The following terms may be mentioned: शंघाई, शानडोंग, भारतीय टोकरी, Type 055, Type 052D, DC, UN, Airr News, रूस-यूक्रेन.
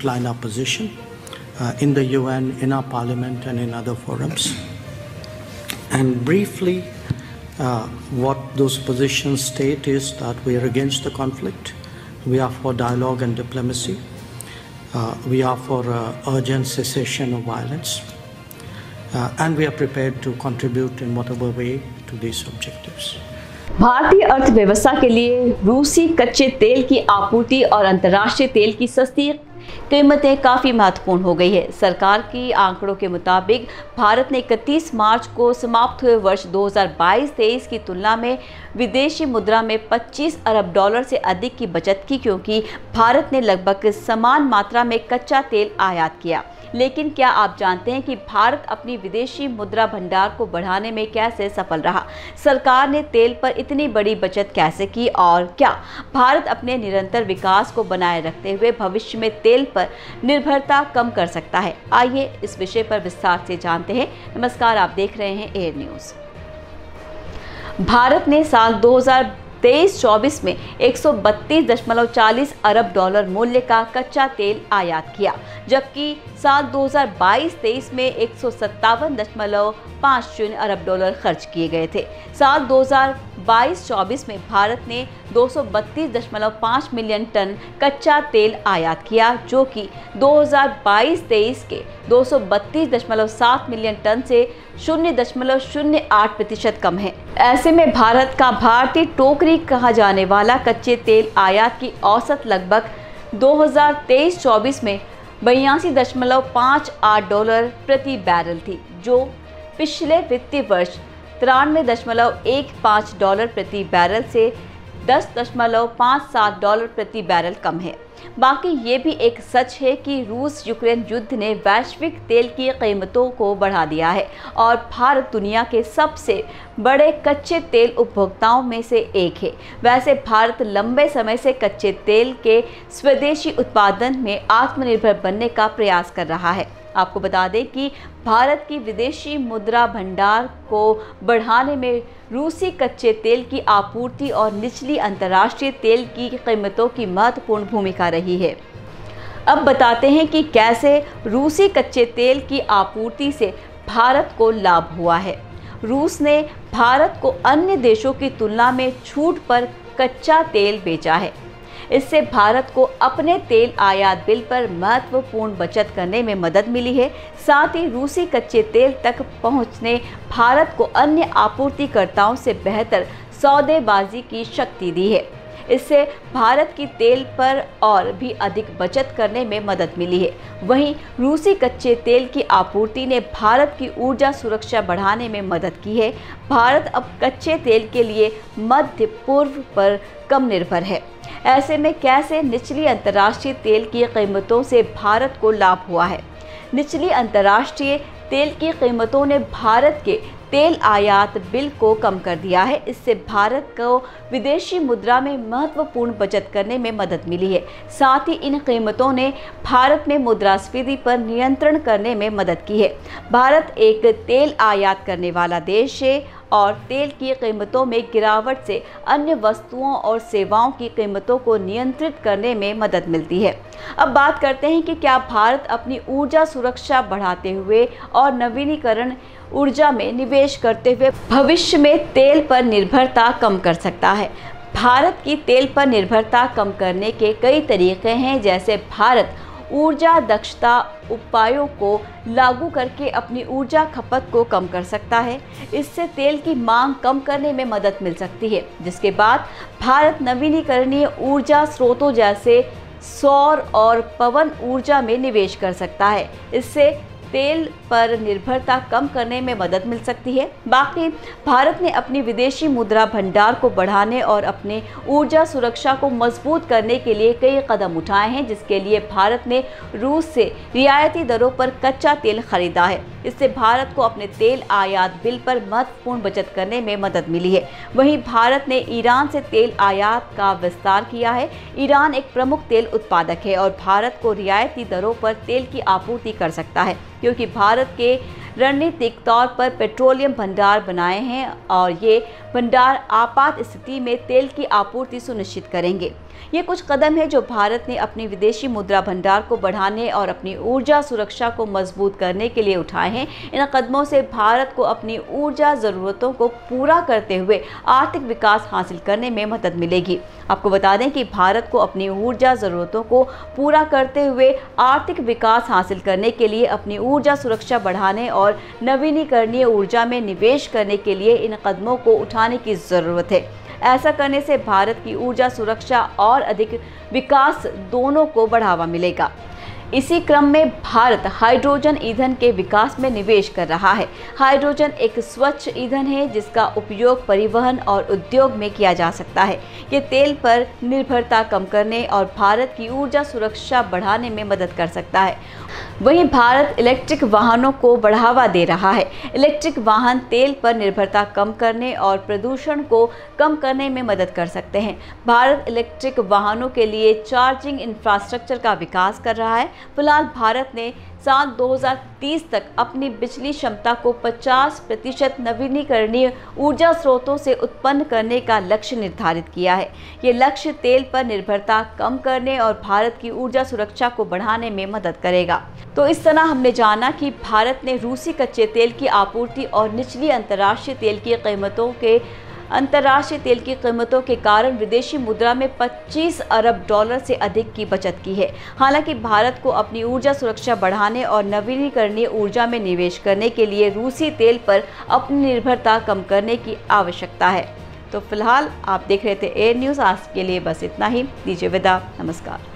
outline our position in the UN, in our parliament, and in other forums. And briefly, what those positions state is that we are against the conflict, we are for dialogue and diplomacy, we are for urgent cessation of violence, and we are prepared to contribute in whatever way to these objectives. भारतीय अर्थव्यवस्था के लिए रूसी कच्चे तेल की आपूर्ति और अंतर्राष्ट्रीय तेल की सस्ती कीमतें काफ़ी महत्वपूर्ण हो गई है। सरकार की आंकड़ों के मुताबिक भारत ने 31 मार्च को समाप्त हुए वर्ष 2022-23 की तुलना में विदेशी मुद्रा में 25 अरब डॉलर से अधिक की बचत की, क्योंकि भारत ने लगभग समान मात्रा में कच्चा तेल आयात किया। लेकिन क्या आप जानते हैं कि भारत अपनी विदेशी मुद्रा भंडार को बढ़ाने में कैसे सफल रहा? सरकार ने तेल पर इतनी बड़ी बचत कैसे की, और क्या भारत अपने निरंतर विकास को बनाए रखते हुए भविष्य में तेल पर निर्भरता कम कर सकता है? आइए इस विषय पर विस्तार से जानते हैं। नमस्कार, आप देख रहे हैं एयर न्यूज़। भारत ने साल 2023-24 में 132.40 अरब डॉलर मूल्य का कच्चा तेल आयात किया, जबकि साल 2022-23 में 157.50 अरब डॉलर खर्च किए गए थे। साल 2022-24 में भारत ने 232.5 मिलियन टन कच्चा तेल आयात किया, जो कि 2022-23 के 232.7 मिलियन टन से 0.08% कम है। ऐसे में भारत का भारतीय टोकरी कहा जाने वाला कच्चे तेल आयात की औसत लगभग 2023-24 में 82.58 डॉलर प्रति बैरल थी, जो पिछले वित्तीय वर्ष 93.15 डॉलर प्रति बैरल से 10.57 डॉलर प्रति बैरल कम है। बाकी ये भी एक सच है कि रूस यूक्रेन युद्ध ने वैश्विक तेल की कीमतों को बढ़ा दिया है और भारत दुनिया के सबसे बड़े कच्चे तेल उपभोक्ताओं में से एक है। वैसे भारत लंबे समय से कच्चे तेल के स्वदेशी उत्पादन में आत्मनिर्भर बनने का प्रयास कर रहा है। आपको बता दें कि भारत की विदेशी मुद्रा भंडार को बढ़ाने में रूसी कच्चे तेल की आपूर्ति और निचली अंतर्राष्ट्रीय तेल की कीमतों की महत्वपूर्ण भूमिका रही है। अब बताते हैं कि कैसे रूसी कच्चे तेल की आपूर्ति से भारत को लाभ हुआ है। रूस ने भारत को अन्य देशों की तुलना में छूट पर कच्चा तेल बेचा है। इससे भारत को अपने तेल आयात बिल पर महत्वपूर्ण बचत करने में मदद मिली है। साथ ही रूसी कच्चे तेल तक पहुंचने भारत को अन्य आपूर्तिकर्ताओं से बेहतर सौदेबाजी की शक्ति दी है। इससे भारत की तेल पर और भी अधिक बचत करने में मदद मिली है। वहीं रूसी कच्चे तेल की आपूर्ति ने भारत की ऊर्जा सुरक्षा बढ़ाने में मदद की है। भारत अब कच्चे तेल के लिए मध्य पूर्व पर कम निर्भर है। ऐसे में कैसे निचली अंतर्राष्ट्रीय तेल की कीमतों से भारत को लाभ हुआ है? निचली अंतर्राष्ट्रीय तेल की कीमतों ने भारत के तेल आयात बिल को कम कर दिया है। इससे भारत को विदेशी मुद्रा में महत्वपूर्ण बचत करने में मदद मिली है। साथ ही इन कीमतों ने भारत में मुद्रास्फीति पर नियंत्रण करने में मदद की है। भारत एक तेल आयात करने वाला देश है और तेल की कीमतों में गिरावट से अन्य वस्तुओं और सेवाओं की कीमतों को नियंत्रित करने में मदद मिलती है। अब बात करते हैं कि क्या भारत अपनी ऊर्जा सुरक्षा बढ़ाते हुए और नवीनीकरण ऊर्जा में निवेश करते हुए भविष्य में तेल पर निर्भरता कम कर सकता है? भारत की तेल पर निर्भरता कम करने के कई तरीके हैं, जैसे भारत ऊर्जा दक्षता उपायों को लागू करके अपनी ऊर्जा खपत को कम कर सकता है। इससे तेल की मांग कम करने में मदद मिल सकती है। जिसके बाद भारत नवीनीकरणीय ऊर्जा स्रोतों जैसे सौर और पवन ऊर्जा में निवेश कर सकता है। इससे तेल पर निर्भरता कम करने में मदद मिल सकती है। बाकी भारत ने अपनी विदेशी मुद्रा भंडार को बढ़ाने और अपने ऊर्जा सुरक्षा को मजबूत करने के लिए कई कदम उठाए हैं, जिसके लिए भारत ने रूस से रियायती दरों पर कच्चा तेल खरीदा है। इससे भारत को अपने तेल आयात बिल पर महत्वपूर्ण बचत करने में मदद मिली है। वहीं भारत ने ईरान से तेल आयात का विस्तार किया है। ईरान एक प्रमुख तेल उत्पादक है और भारत को रियायती दरों पर तेल की आपूर्ति कर सकता है, क्योंकि भारत के रणनीतिक तौर पर पेट्रोलियम भंडार बनाए हैं और ये भंडार आपात स्थिति में तेल की आपूर्ति सुनिश्चित करेंगे। ये कुछ कदम हैं जो भारत ने अपने विदेशी मुद्रा भंडार को बढ़ाने और अपनी ऊर्जा सुरक्षा को मजबूत करने के लिए उठाए हैं। इन कदमों से भारत को अपनी ऊर्जा ज़रूरतों को पूरा करते हुए आर्थिक विकास हासिल करने में मदद मिलेगी। आपको बता दें कि भारत को अपनी ऊर्जा ज़रूरतों को पूरा करते हुए आर्थिक विकास हासिल करने के लिए अपनी ऊर्जा सुरक्षा बढ़ाने और नवीनीकरणीय ऊर्जा में निवेश करने के लिए इन कदमों को उठाने की ज़रूरत है। ऐसा करने से भारत की ऊर्जा सुरक्षा और अधिक विकास दोनों को बढ़ावा मिलेगा। इसी क्रम में भारत हाइड्रोजन ईंधन के विकास में निवेश कर रहा है। हाइड्रोजन एक स्वच्छ ईंधन है जिसका उपयोग परिवहन और उद्योग में किया जा सकता है। ये तेल पर निर्भरता कम करने और भारत की ऊर्जा सुरक्षा बढ़ाने में मदद कर सकता है। वहीं भारत इलेक्ट्रिक वाहनों को बढ़ावा दे रहा है। इलेक्ट्रिक वाहन तेल पर निर्भरता कम करने और प्रदूषण को कम करने में मदद कर सकते हैं। भारत इलेक्ट्रिक वाहनों के लिए चार्जिंग इंफ्रास्ट्रक्चर का विकास कर रहा है। फिलहाल भारत ने साल 2030 तक अपनी बिजली क्षमता को 50% नवीनीकरणीय ऊर्जा स्रोतों से उत्पन्न करने का लक्ष्य निर्धारित किया है। ये लक्ष्य तेल पर निर्भरता कम करने और भारत की ऊर्जा सुरक्षा को बढ़ाने में मदद करेगा। तो इस तरह हमने जाना कि भारत ने रूसी कच्चे तेल की आपूर्ति और निचली अंतर्राष्ट्रीय तेल की कीमतों के कारण विदेशी मुद्रा में 25 अरब डॉलर से अधिक की बचत की है। हालांकि भारत को अपनी ऊर्जा सुरक्षा बढ़ाने और नवीनीकरणीय ऊर्जा में निवेश करने के लिए रूसी तेल पर अपनी निर्भरता कम करने की आवश्यकता है। तो फिलहाल आप देख रहे थे एयर न्यूज़। आज के लिए बस इतना ही, दीजिए विदा, नमस्कार।